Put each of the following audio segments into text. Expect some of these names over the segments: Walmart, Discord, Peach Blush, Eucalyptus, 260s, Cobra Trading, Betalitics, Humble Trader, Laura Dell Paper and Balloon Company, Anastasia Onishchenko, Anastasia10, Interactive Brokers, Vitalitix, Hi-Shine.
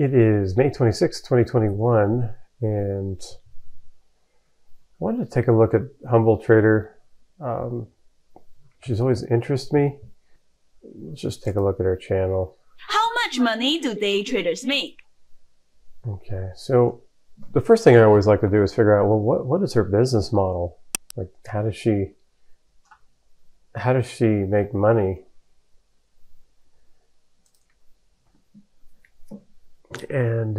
It is May 26, 2021, and I wanted to take a look at Humble Trader. She's always interested me. Let's just take a look at her channel. How much money do day traders make? Okay, so the first thing I always like to do is figure out, well, what is her business model? Like, how does she make money? And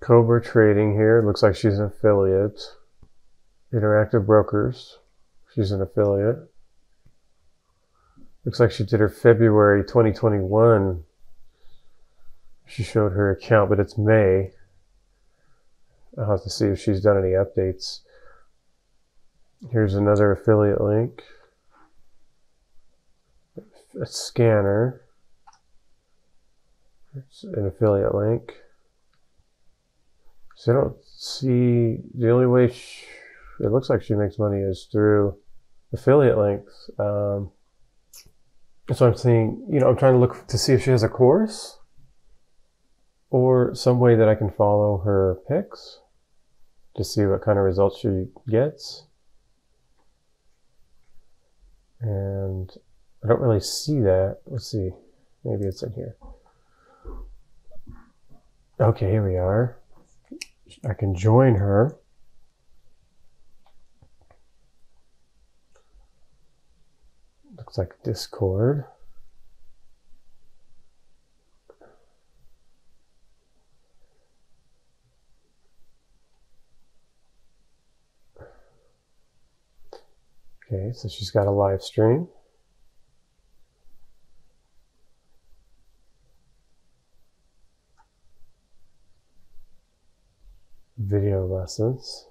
Cobra Trading here, looks like she's an affiliate. Interactive Brokers, she's an affiliate. Looks like she did her February 2021. She showed her account, but it's May. I'll have to see if she's done any updates. Here's another affiliate link. A scanner. It's an affiliate link. So I don't see, the only way it looks like she makes money is through affiliate links. So I'm seeing, you know, I'm trying to look to see if she has a course or some way that I can follow her picks to see what kind of results she gets. And I don't really see that. Let's see, maybe it's in here. Okay, here we are. I can join her. Looks like Discord. Okay, so she's got a live stream. Video lessons,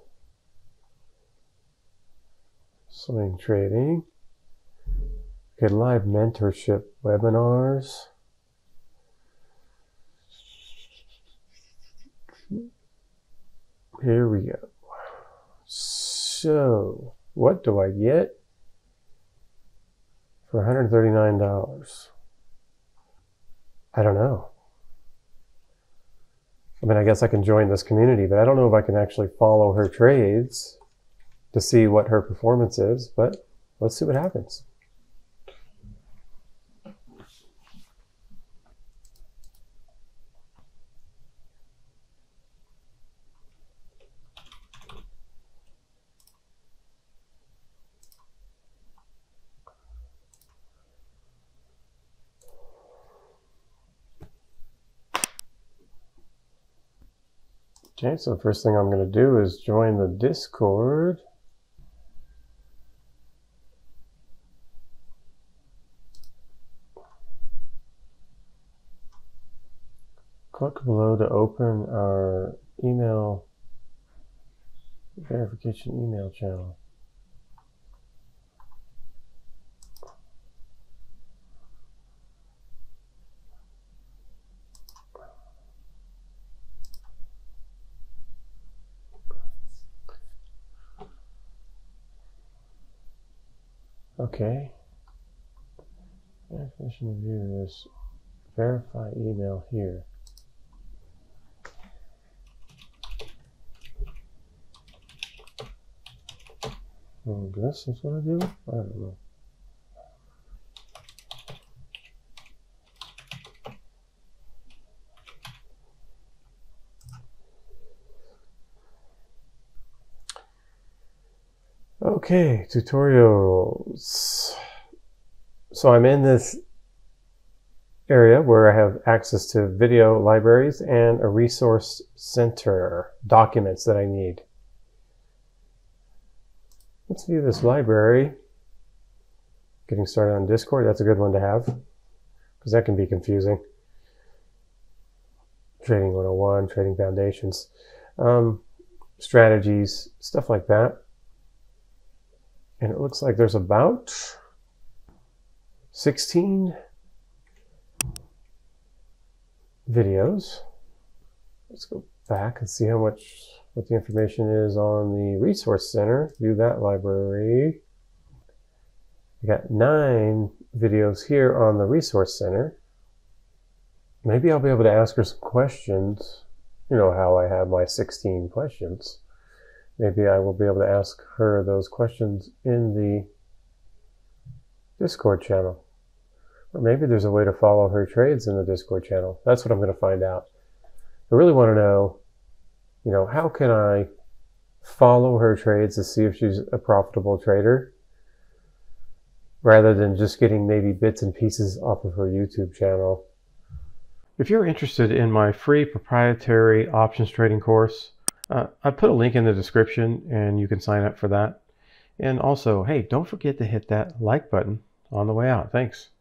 swing trading, okay, live mentorship webinars, here we go. So what do I get for $139? I don't know. I mean, I guess I can join this community, but I don't know if I can actually follow her trades to see what her performance is, but let's see what happens. Okay, so the first thing I'm going to do is join the Discord. Click below to open our email verification email channel. Okay, definition of view is verify email here. Oh, this is what I do? I don't know. Okay, tutorials. So I'm in this area where I have access to video libraries and a resource center, documents that I need. Let's view this library. Getting started on Discord, that's a good one to have because that can be confusing. Trading 101, trading foundations, strategies, stuff like that. And it looks like there's about 16 videos. Let's go back and see what the information is on the resource center. View that library. We got 9 videos here on the resource center. maybe I'll be able to ask her some questions. You know how I have my 16 questions. Maybe I will be able to ask her those questions in the Discord channel. Or maybe there's a way to follow her trades in the Discord channel. That's what I'm going to find out. I really want to know, you know, how can I follow her trades to see if she's a profitable trader, rather than just getting maybe bits and pieces off of her YouTube channel. If you're interested in my free proprietary options trading course, I put a link in the description and you can sign up for that. And also, hey, don't forget to hit that like button on the way out. Thanks.